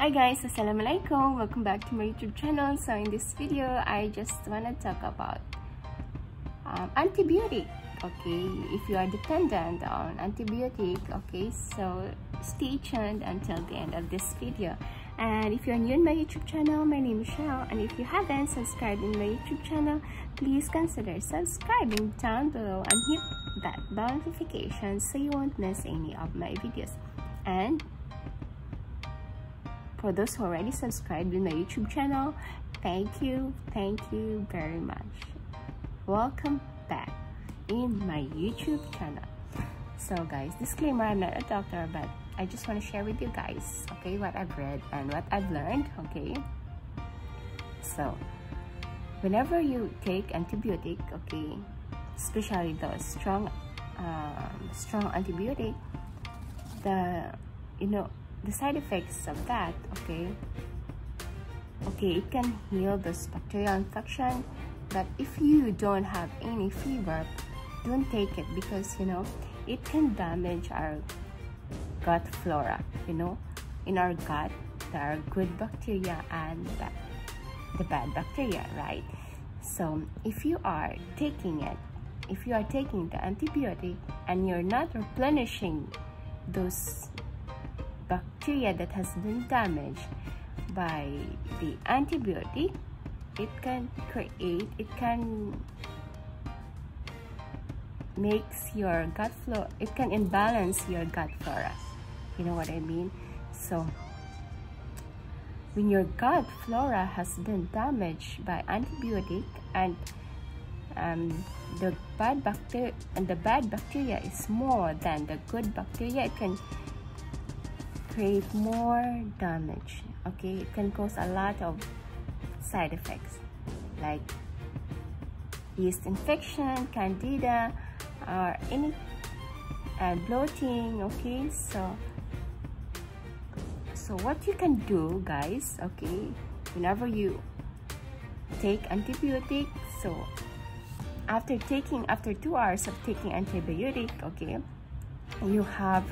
Hi guys, assalamualaikum. Welcome back to my YouTube channel. So in this video, I just wanna talk about antibiotic. Okay, if you are dependent on antibiotic, okay, so stay tuned until the end of this video. And if you are new in my YouTube channel, my name is Shell, and if you haven't subscribed in my YouTube channel, please consider subscribing down below and hit that bell notification so you won't miss any of my videos. And for those who already subscribed in my YouTube channel, thank you very much. Welcome back in my YouTube channel. So guys, disclaimer, I'm not a doctor, but I just want to share with you guys, okay, what I've read and what I've learned, okay? So, whenever you take antibiotic, okay, especially the strong antibiotic, the side effects of that, okay, it can heal this bacterial infection, but if you don't have any fever, don't take it because, you know, it can damage our gut flora. You know, in our gut there are good bacteria and the bad bacteria, right? So if you are taking the antibiotic and you're not replenishing those bacteria that has been damaged by the antibiotic, it can imbalance your gut flora. You know what I mean? So when your gut flora has been damaged by antibiotic and the bad bacteria is more than the good bacteria, it can create more damage. Okay, it can cause a lot of side effects like yeast infection, candida, or any bloating. Okay, so what you can do, guys, okay, whenever you take antibiotic, so after 2 hours of taking antibiotic, okay, you have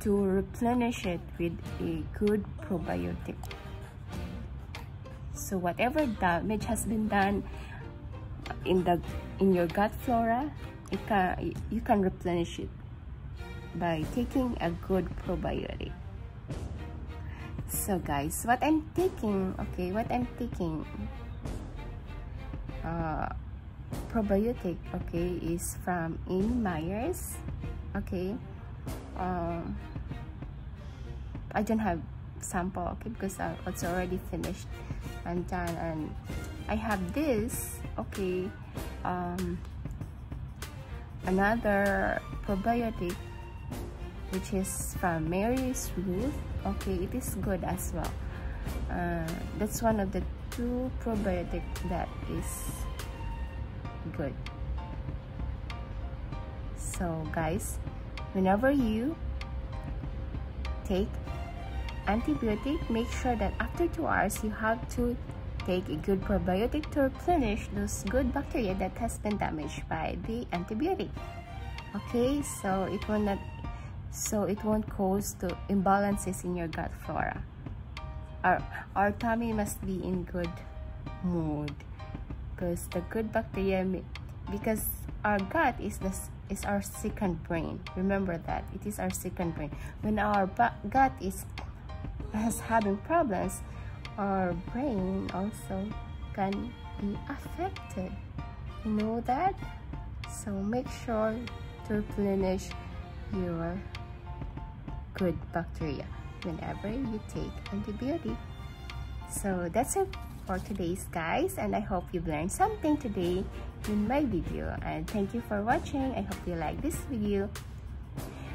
to replenish it with a good probiotic. So whatever damage has been done in your gut flora, you can replenish it by taking a good probiotic. So guys, what I'm taking probiotic, okay, is from Amy Myers. Okay, I don't have sample, okay, because it's already finished and done, and I have this, okay, another probiotic which is from Mary's Ruth. Okay, it is good as well. That's one of the two probiotic that is good. So guys, whenever you take antibiotic, make sure that after 2 hours you have to take a good probiotic to replenish those good bacteria that has been damaged by the antibiotic. Okay, so it won't cause the imbalances in your gut flora. Our tummy must be in good mood because the good bacteria, because our gut is our second brain. Remember that it is our second brain. When our gut is having problems, our brain also can be affected. You know that? So make sure to replenish your good bacteria whenever you take antibiotic. So that's it for today's, guys, and I hope you've learned something today in my video, and thank you for watching. I hope you like this video,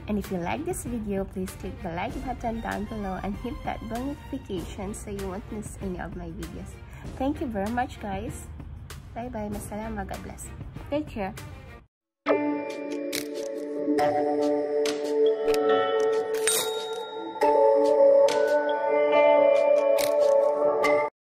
and if you like this video, please click the like button down below and hit that bell notification so you won't miss any of my videos. Thank you very much, guys. Bye bye. Masalama. God bless. Take care.